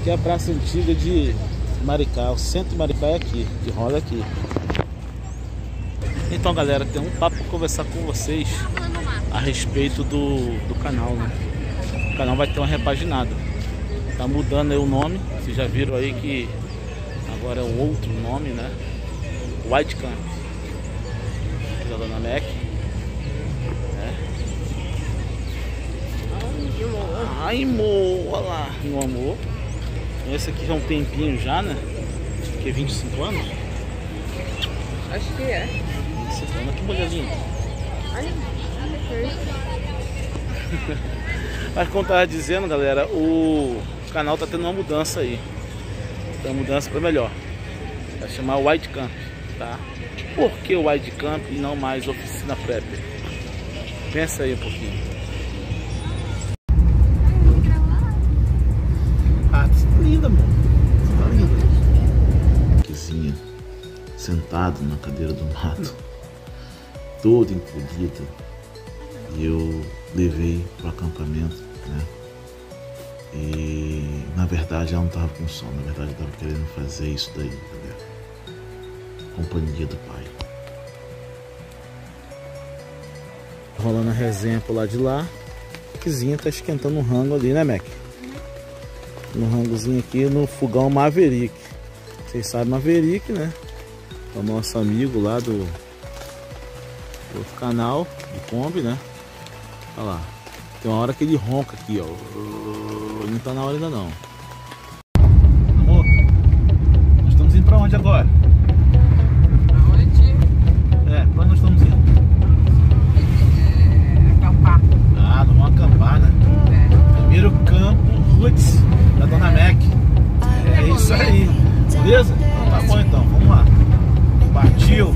aqui é a praça antiga de Maricá. O centro de Maricá é aqui, que rola aqui. Então, galera, tem um papo pra conversar com vocês a respeito do canal, né? O canal vai ter uma repaginada. Tá mudando aí o nome. Vocês já viram aí que agora é um outro nome, né? White Camp. Da Dona Mac. Ai, mo, olha lá, meu amor. Esse aqui já é um tempinho já, né? Que é 25 anos? Acho que é. 25 anos, que mulher linda. Mas como eu tava dizendo, galera, o canal tá tendo uma mudança aí. Uma mudança pra melhor. Vai chamar White Camp, tá? Por que White Camp e não mais Oficina Préper? Pensa aí um pouquinho. Sentado na cadeira do mato, toda encolhida, e eu levei para o acampamento, né? E na verdade ela não estava com sono, na verdade estava querendo fazer isso daí, galera. Companhia do pai. Rolando a resenha por lá de lá. A Pefizinho tá esquentando um rango ali, né, Mac? No rangozinho aqui no fogão Maverick. Vocês sabem Maverick, né? É o nosso amigo lá do outro canal, do Kombi, né? Olha lá. Tem uma hora que ele ronca aqui, ó. Ele não tá na hora ainda não. Amor, nós estamos indo pra onde agora? Pra onde? É, pra onde nós estamos indo? Acampar. Ah, não vamos acampar, né? É. Primeiro campo roots da Dona Mac. É isso aí. Beleza? Então, tá bom então, vamos lá. Partiu!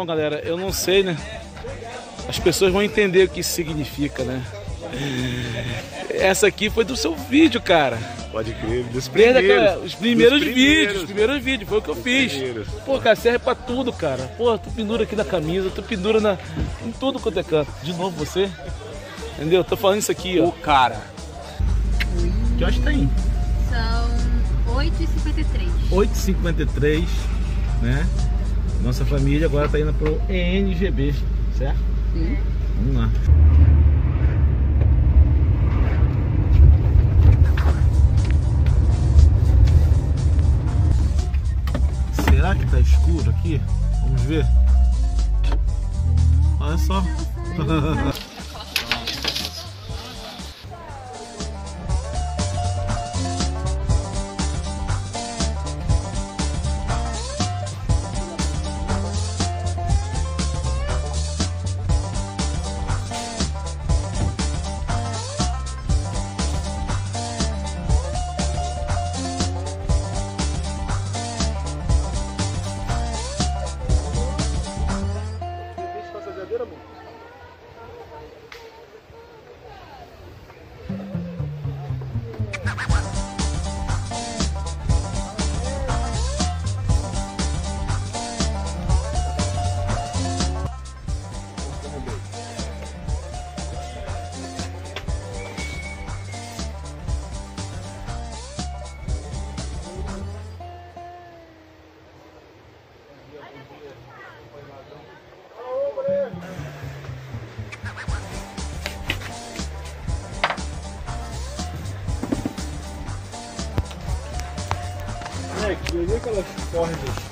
Então, galera, eu não sei, né? As pessoas vão entender o que isso significa, né? Essa aqui foi do seu vídeo, cara. Pode crer, dos primeiros. Os primeiros vídeos, foi o que eu fiz. Pô, cara, serve pra tudo, cara. Pô, tu pendura aqui na camisa, tu pendura em tudo quanto é canto. De novo você? Entendeu? Tô falando isso aqui, ó. O cara. Que horas tá indo? São 8h53. 8h53, né? Nossa família agora tá indo pro ENGB, certo? Sim. Vamos lá. Será que tá escuro aqui? Vamos ver. Olha só. sei que elas correm, gente.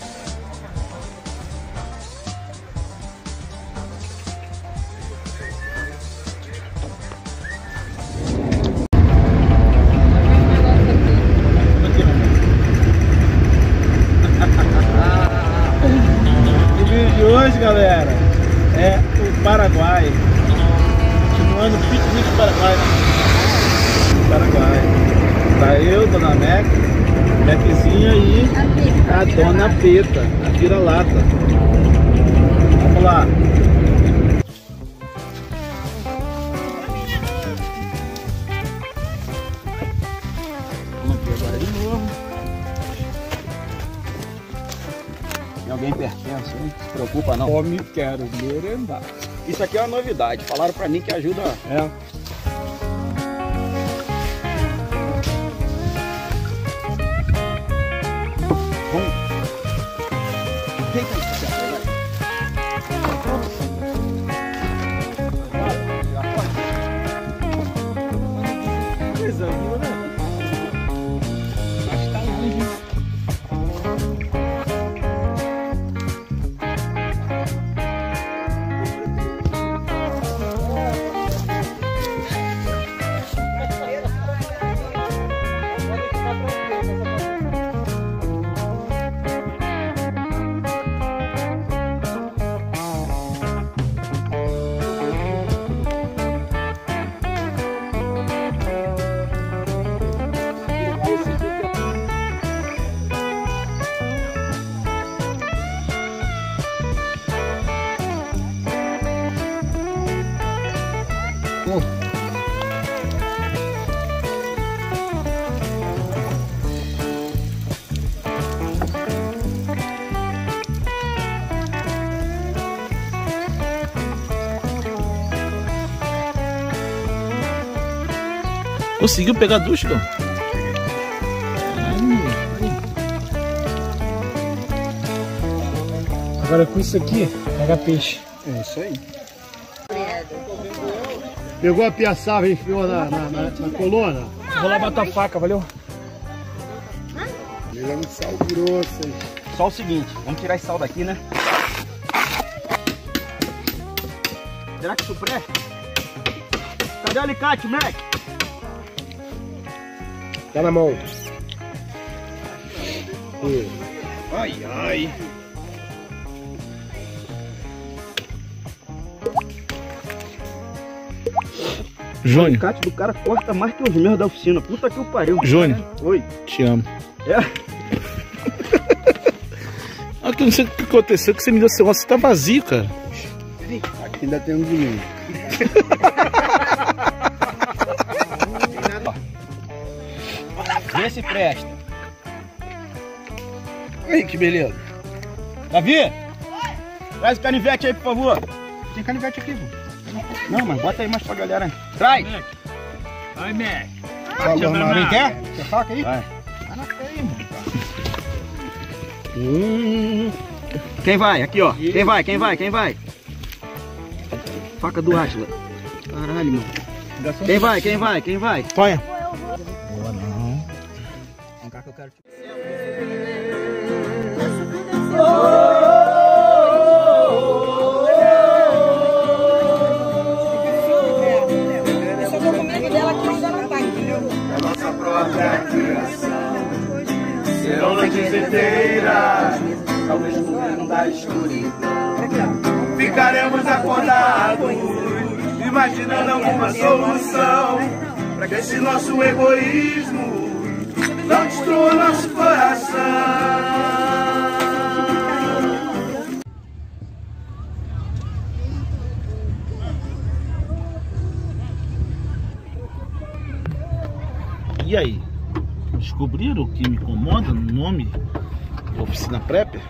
Galera, é o Paraguai, continuando o piquenique do Paraguai. Tá eu, Dona Mac, Pefizinho e a Dona Peta, a vira-lata. Vamos lá. Vamos aqui agora de novo. Alguém pertence, não se preocupa não. Come, quero merendar. Isso aqui é uma novidade, falaram pra mim que ajuda. É. Conseguiu pegar duas, cara? Agora com isso aqui, pega peixe. É isso aí. Pegou a piaçava e enfiou na coluna? Vou lá bater a faca, valeu? Pegando sal grosso. Só o seguinte, vamos tirar esse sal daqui, né? Será que isso presta? Cadê o alicate, Mac? Tá na mão. Ai, ai. Johnny. O alicate do cara corta mais que os meus da oficina. Puta que o pariu. Johnny. Oi. Te amo. É? Aqui não sei o que aconteceu, que você me deu seu ócio, tá vazio, cara. Aqui ainda tem um domingo. Vê se presta. Aí, que beleza. Davi, traz o canivete aí, por favor. Tem canivete aqui, vô. Não, mas bota aí mais pra galera. Traz. Vai, Mac. Alguém quer? Quer faca aí? Vai. Vai na aí, mano. Quem vai? Aqui, ó. Quem vai? Quem vai? Quem vai? Faca do Ashla. Caralho, mano. Quem vai? Quem vai? Quem vai? Põe. Boa, não. Eu quero te... Só que o momento dela aqui ainda não tá aqui, viu? A nossa própria criação serão noites inteiras, talvez no mundo da escuridão ficaremos acordados, imaginando alguma solução pra que esse nosso egoísmo não destrua nosso coração. E aí? Descobriram o que me incomoda no nome Oficina Préper?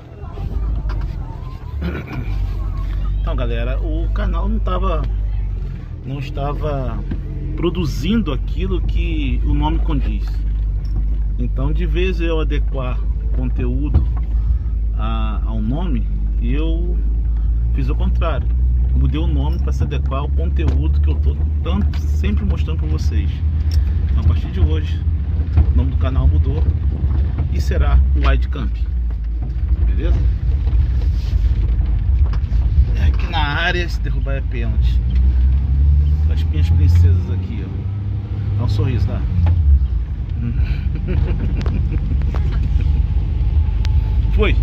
Então, galera, o canal não estava produzindo aquilo que o nome condiz. Então, de vez eu adequar conteúdo ao nome, eu fiz o contrário. Mudei o nome para se adequar ao conteúdo que eu estou sempre mostrando para vocês. Então, a partir de hoje, o nome do canal mudou. E será o White Camp. Beleza? É aqui na área, se derrubar é pênalti. As minhas princesas aqui, ó. Dá um sorriso, tá? Foi!